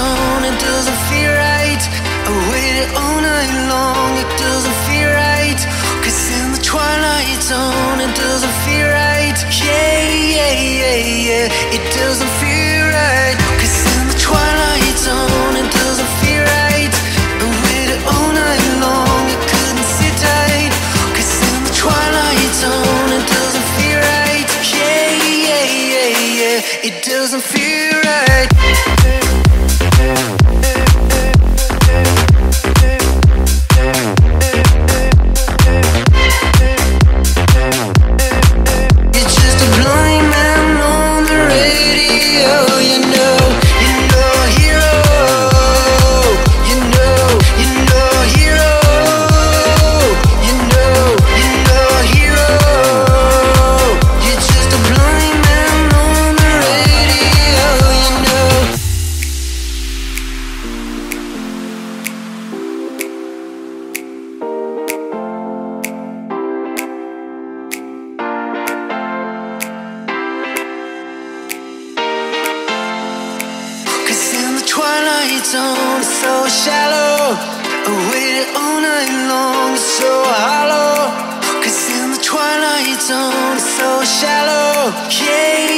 down, it doesn't feel right. I waited all night long, it doesn't feel right. 'Cause in the twilight zone, it doesn't feel right. Yeah, yeah, yeah, yeah, it doesn't feel right. 'Cause in the twilight zone, it doesn't feel right. I waited all night long, I couldn't sit tight. 'Cause in the twilight zone, it doesn't feel right. Yeah, yeah, yeah, yeah, it doesn't feel right. Zone, it's so shallow. I waited all night long, it's so hollow. 'Cause in the twilight zone, it's so shallow. Yeah.